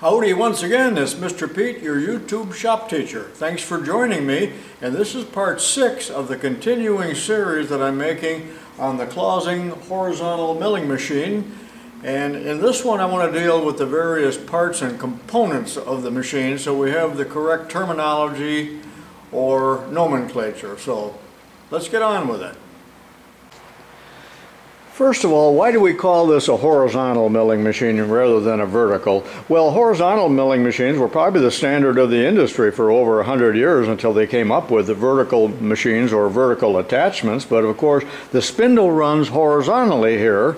Howdy once again, it's Mr. Pete, your YouTube shop teacher. Thanks for joining me, and this is part 6 of the continuing series that I'm making on the Clausing horizontal milling machine. And in this one I want to deal with the various parts and components of the machine so we have the correct terminology or nomenclature. So let's get on with it. First of all, why do we call this a horizontal milling machine rather than a vertical? Well, horizontal milling machines were probably the standard of the industry for over 100 years until they came up with the vertical machines or vertical attachments. But of course, the spindle runs horizontally here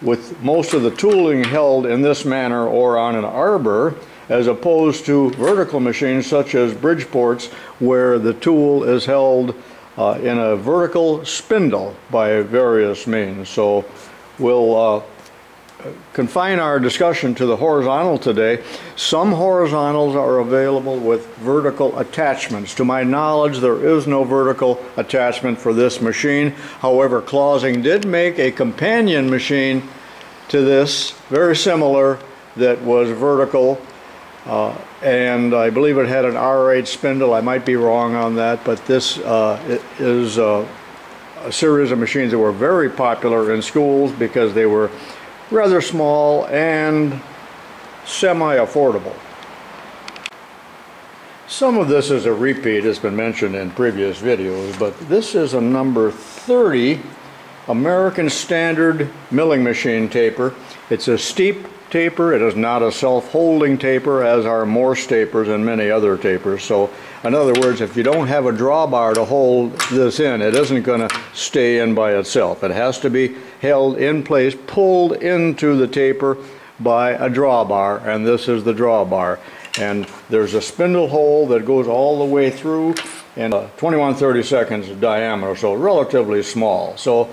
with most of the tooling held in this manner or on an arbor, as opposed to vertical machines such as Bridgeports, where the tool is held in a vertical spindle by various means. So we'll confine our discussion to the horizontal today. Some horizontals are available with vertical attachments. To my knowledge, there is no vertical attachment for this machine. However, Clausing did make a companion machine to this, very similar, that was vertical. And I believe it had an R8 spindle. I might be wrong on that, but this is a series of machines that were very popular in schools because they were rather small and semi-affordable. Some of this is a repeat, it's been mentioned in previous videos, but this is a number 30 American Standard milling machine taper. It's a steep taper. It is not a self-holding taper as are Morse tapers and many other tapers. So in other words, if you don't have a drawbar to hold this in, it isn't going to stay in by itself. It has to be held in place, pulled into the taper by a drawbar, and this is the drawbar. And there's a spindle hole that goes all the way through and 21/32 diameter, so relatively small. So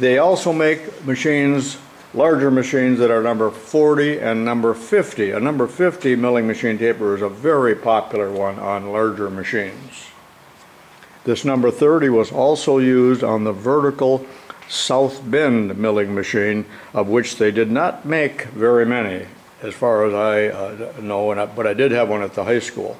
they also make machines, larger machines, that are number 40 and number 50. A number 50 milling machine taper is a very popular one on larger machines. This number 30 was also used on the vertical South Bend milling machine, of which they did not make very many as far as I know, but I did have one at the high school.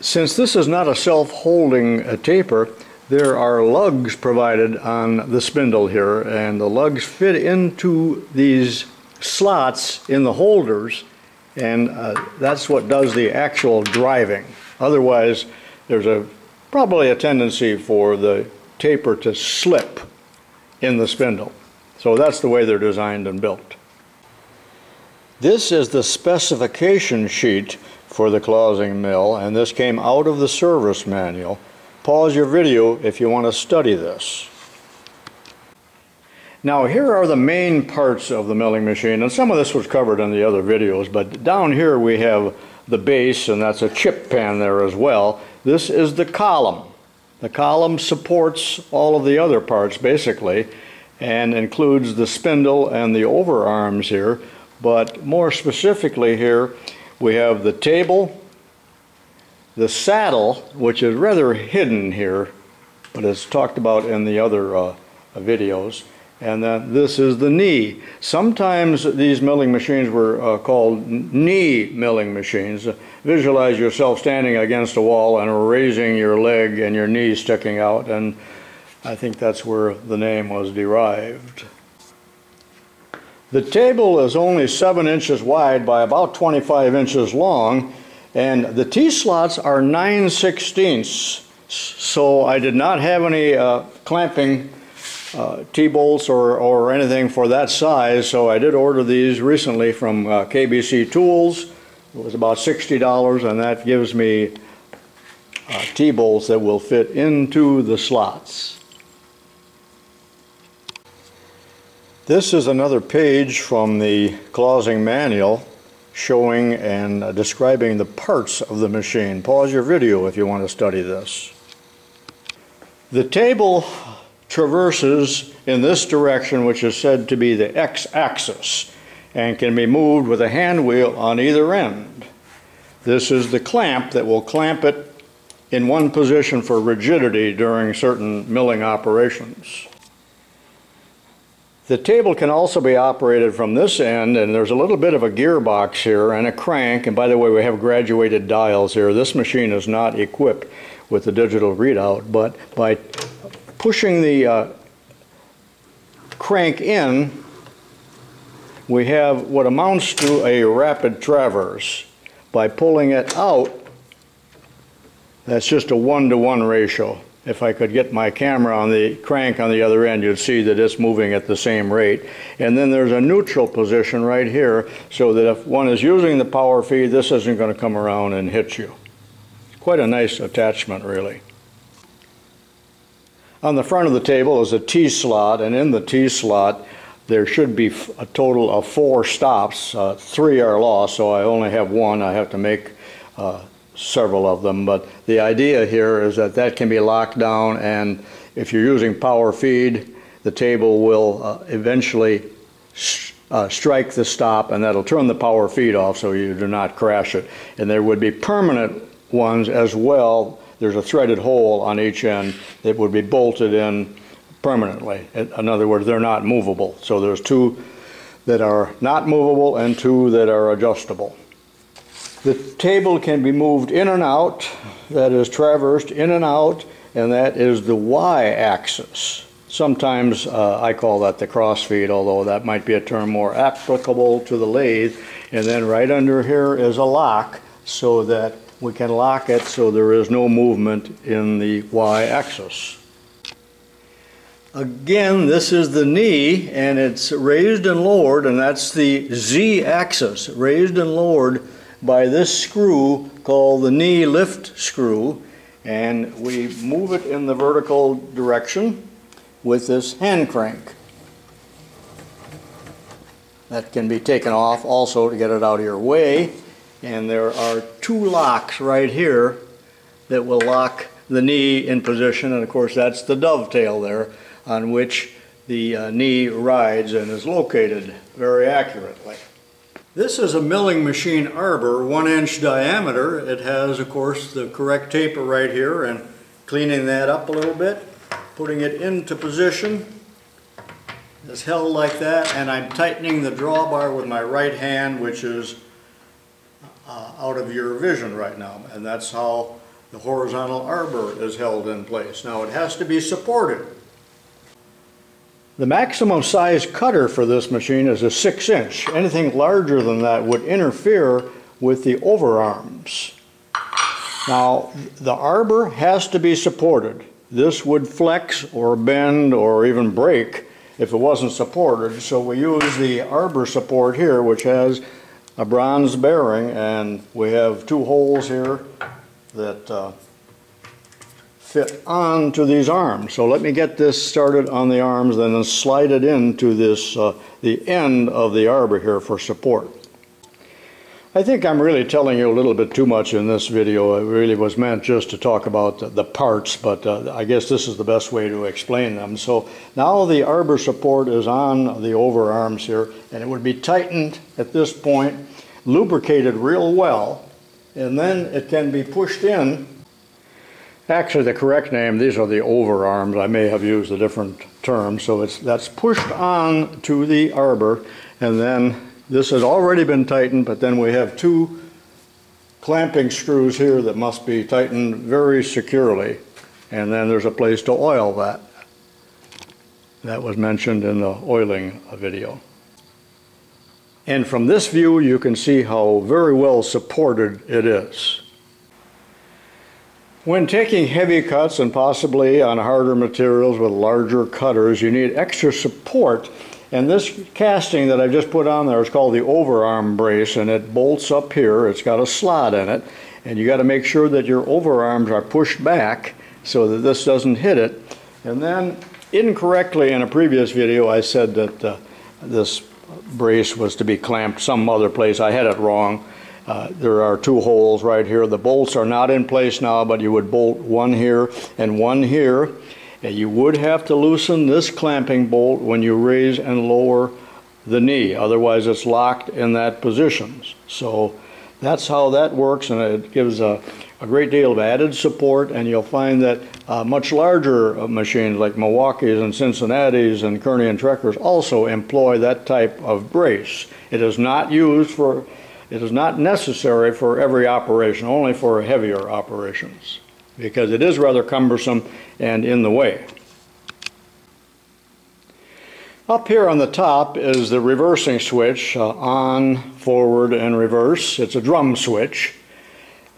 Since this is not a self-holding taper, there are lugs provided on the spindle here, and the lugs fit into these slots in the holders, and that's what does the actual driving. Otherwise, there's probably a tendency for the taper to slip in the spindle. So that's the way they're designed and built. This is the specification sheet for the Clausing mill, and this came out of the service manual. Pause your video if you want to study this. Now here are the main parts of the milling machine, and some of this was covered in the other videos, but down here we have the base, and that's a chip pan there as well. This is the column. The column supports all of the other parts basically, and includes the spindle and the overarms here, but more specifically here we have the table, the saddle, which is rather hidden here, but it's talked about in the other videos, and then this is the knee. Sometimes these milling machines were called knee milling machines. Visualize yourself standing against a wall and raising your leg and your knee sticking out, and I think that's where the name was derived. The table is only 7 inches wide by about 25 inches long, and the T-slots are 9/16ths, so I did not have any clamping T-bolts or anything for that size, so I did order these recently from KBC Tools. It was about $60, and that gives me T-bolts that will fit into the slots. This is another page from the Clausing manual, showing and describing the parts of the machine. Pause your video if you want to study this. The table traverses in this direction, which is said to be the x-axis, and can be moved with a hand wheel on either end. This is the clamp that will clamp it in one position for rigidity during certain milling operations. The table can also be operated from this end, and there's a little bit of a gearbox here and a crank, and by the way, we have graduated dials here. This machine is not equipped with a digital readout, but by pushing the crank in, we have what amounts to a rapid traverse. By pulling it out, that's just a 1-to-1 ratio. If I could get my camera on the crank on the other end, you'd see that it's moving at the same rate. And then there's a neutral position right here, so that if one is using the power feed, this isn't going to come around and hit you. It's quite a nice attachment, really. On the front of the table is a T-slot, and in the T-slot there should be a total of 4 stops. 3 are lost, so I only have one. I have to make several of them, but the idea here is that that can be locked down, and if you're using power feed, the table will eventually strike the stop, and that'll turn the power feed off so you do not crash it. And there would be permanent ones as well. There's a threaded hole on each end that would be bolted in permanently. In other words, they're not movable. So there's 2 that are not movable and 2 that are adjustable. The table can be moved in and out, that is traversed in and out, and that is the Y-axis. Sometimes I call that the cross feed, although that might be a term more applicable to the lathe. And then right under here is a lock, so that we can lock it so there is no movement in the Y-axis. Again, this is the knee, and it's raised and lowered, and that's the Z-axis, raised and lowered by this screw called the knee lift screw, and we move it in the vertical direction with this hand crank. That can be taken off also to get it out of your way, and there are 2 locks right here that will lock the knee in position, and of course that's the dovetail there on which the knee rides and is located very accurately. This is a milling machine arbor, 1-inch diameter. It has, of course, the correct taper right here, and cleaning that up a little bit, putting it into position. It's held like that, and I'm tightening the drawbar with my right hand, which is out of your vision right now, and that's how the horizontal arbor is held in place. Now, it has to be supported. The maximum size cutter for this machine is a 6-inch. Anything larger than that would interfere with the overarms. Now, the arbor has to be supported. This would flex or bend or even break if it wasn't supported, so we use the arbor support here, which has a bronze bearing, and we have 2 holes here that fit onto these arms. So let me get this started on the arms, then slide it into this the end of the arbor here for support. I think I'm really telling you a little bit too much in this video. It really was meant just to talk about the parts, but I guess this is the best way to explain them. So now the arbor support is on the overarms here, and it would be tightened at this point, lubricated real well, and then it can be pushed in. Actually, the correct name, these are the overarms. I may have used a different term. So that's pushed on to the arbor, and then this has already been tightened, but then we have 2 clamping screws here that must be tightened very securely, and then there's a place to oil that. That was mentioned in the oiling video. And from this view, you can see how very well supported it is. When taking heavy cuts, and possibly on harder materials with larger cutters, you need extra support, and this casting that I just put on there is called the overarm brace, and it bolts up here. It's got a slot in it, and you got to make sure that your overarms are pushed back so that this doesn't hit it. And then incorrectly in a previous video I said that this brace was to be clamped some other place. I had it wrong. There are 2 holes right here. The bolts are not in place now, but you would bolt one here and one here, and you would have to loosen this clamping bolt when you raise and lower the knee, otherwise it's locked in that position. So that's how that works, and it gives a a great deal of added support, and you'll find that much larger machines like Milwaukee's and Cincinnati's and Kearney and Trekkers also employ that type of brace. It is not used for, it is not necessary for every operation, only for heavier operations, because it is rather cumbersome and in the way. Up here on the top is the reversing switch, on, forward, and reverse. It's a drum switch.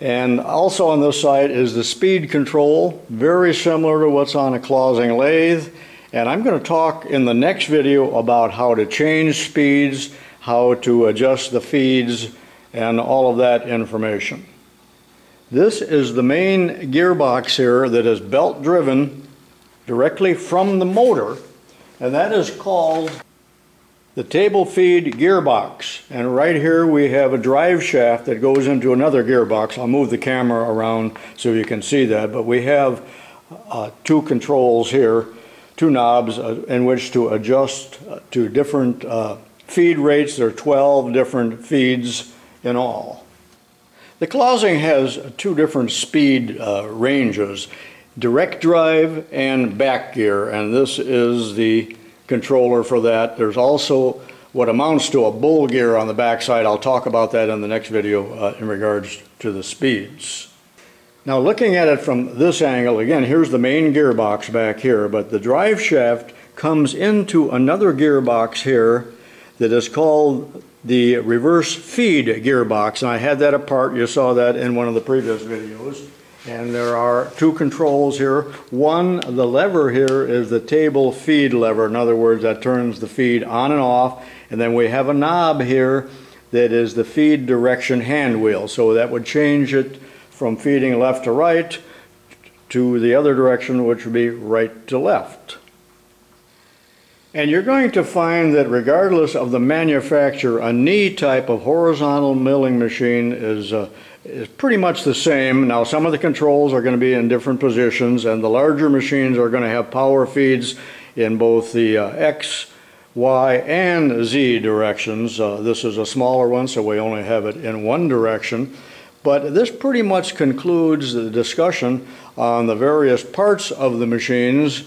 And also on this side is the speed control, very similar to what's on a Clausing lathe. And I'm going to talk in the next video about how to change speeds, how to adjust the feeds, and all of that information. This is the main gearbox here that is belt driven directly from the motor. And that is called the table feed gearbox. And right here we have a drive shaft that goes into another gearbox. I'll move the camera around so you can see that. But we have two controls here, two knobs in which to adjust to different feed rates. There are 12 different feeds in all. The Clausing has two different speed ranges. Direct drive and back gear, and this is the controller for that. There's also what amounts to a bull gear on the back side. I'll talk about that in the next video in regards to the speeds. Now, looking at it from this angle, again, here's the main gearbox back here, but the drive shaft comes into another gearbox here that is called the reverse feed gearbox, and I had that apart. You saw that in one of the previous videos. And there are two controls here. One, the lever here is the table feed lever. In other words, that turns the feed on and off. And then we have a knob here that is the feed direction hand wheel. So that would change it from feeding left to right to the other direction, which would be right to left. And you're going to find that regardless of the manufacturer, a knee type of horizontal milling machine is pretty much the same. Now, some of the controls are going to be in different positions, and the larger machines are going to have power feeds in both the X, Y, and Z directions. This is a smaller one, so we only have it in one direction. But this pretty much concludes the discussion on the various parts of the machines.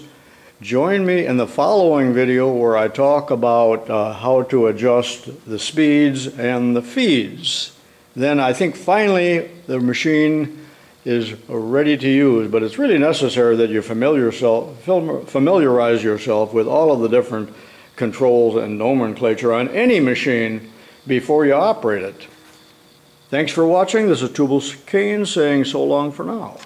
Join me in the following video where I talk about how to adjust the speeds and the feeds. Then I think finally the machine is ready to use, but it's really necessary that you familiarize yourself with all of the different controls and nomenclature on any machine before you operate it. Thanks for watching. This is Tubal Cain saying so long for now.